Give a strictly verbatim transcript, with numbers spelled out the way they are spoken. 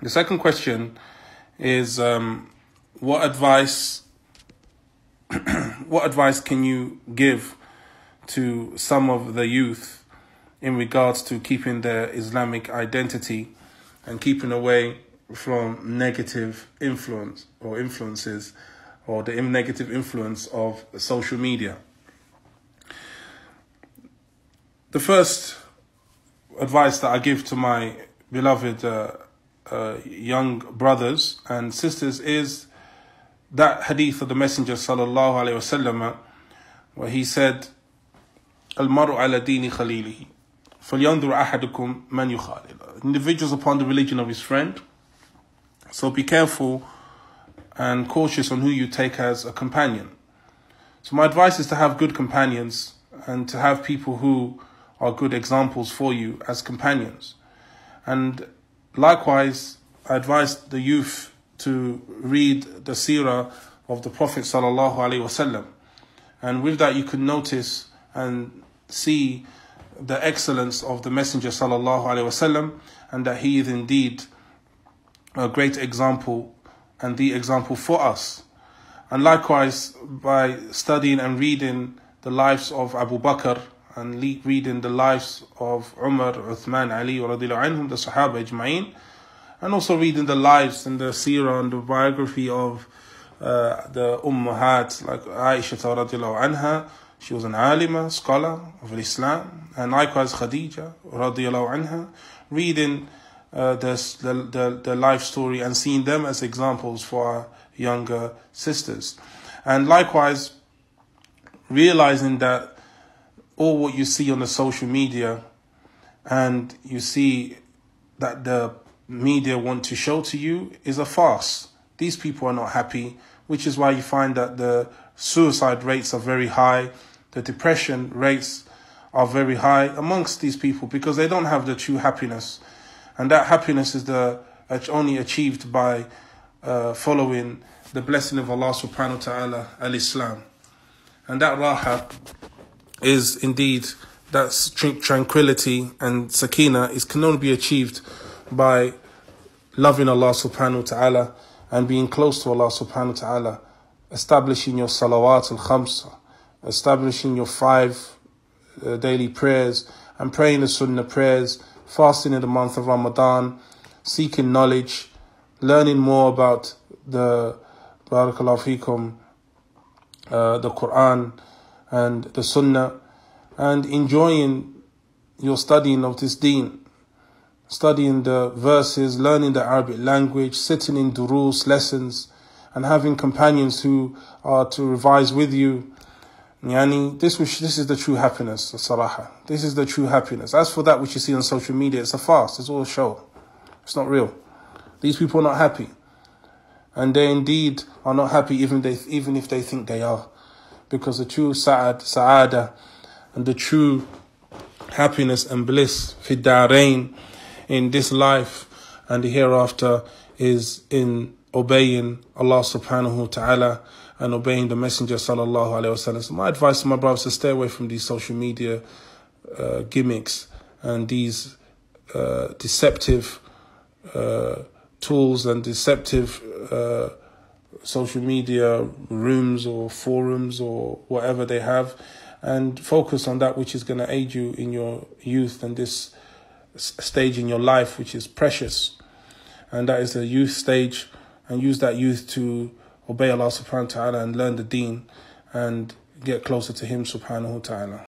The second question is, um, what advice what advice can you give to some of the youth in regards to keeping their Islamic identity and keeping away from negative influence or influences or the negative influence of social media? The first advice that I give to my beloved uh, uh, young brothers and sisters is that hadith of the Messenger sallallahu alaihi wasallam, where he said, "Al-maru ala dini khalilihi, falyanzur ahadukum man yukhalil." Individuals upon the religion of his friend. So be careful and cautious on who you take as a companion. So my advice is to have good companions and to have people who are good examples for you as companions. And likewise, I advise the youth to read the seerah of the Prophet sallallahu alaihi wasallam, and with that you can notice and see the excellence of the Messenger sallallahu alaihi wasallam, and that he is indeed a great example and the example for us. And likewise, by studying and reading the lives of Abu Bakr and reading the lives of Umar, Uthman, Ali, anhum, the Sahaba ijma'in, and also reading the lives and the seerah and the biography of uh, the Ummahat, like Aisha anha. She was an alima, scholar of Islam, and likewise Khadija anha. Reading uh, the, the, the life story and seeing them as examples for our younger sisters. And likewise, realizing that all what you see on the social media, and you see that the media want to show to you, is a farce. These people are not happy, which is why you find that the suicide rates are very high, the depression rates are very high amongst these people, because they don't have the true happiness, and that happiness is the only achieved by uh, following the blessing of Allah subhanahu wa ta'ala, al-Islam. And that raha is indeed, that tranquility and sakina is, can only be achieved by loving Allah subhanahu wa ta'ala and being close to Allah subhanahu wa ta'ala, establishing your salawat al-khamsa, establishing your five uh, daily prayers, and praying the sunnah prayers, fasting in the month of Ramadan, seeking knowledge, learning more about the barakallahu fikum, uh, the Quran and the sunnah, and enjoying your studying of this deen. Studying the verses, learning the Arabic language, sitting in durus, lessons, and having companions who are to revise with you. Yani, this, which, this is the true happiness, the saraha. This is the true happiness. As for that which you see on social media, it's a farce, it's all a show. It's not real. These people are not happy. And they indeed are not happy even, they, even if they think they are. Because the true sa'ad, sa'ada, and the true happiness and bliss, fid darain, in this life and the hereafter, is in obeying Allah subhanahu wa ta'ala and obeying the Messenger sallallahu alayhi wa sallam. So my advice to my brothers is to stay away from these social media uh, gimmicks and these uh, deceptive uh, tools and deceptive uh, social media rooms or forums or whatever they have, and focus on that which is going to aid you in your youth and this stage in your life which is precious, and that is the youth stage, and use that youth to obey Allah subhanahu wa ta'ala and learn the deen and get closer to him subhanahu wa ta'ala.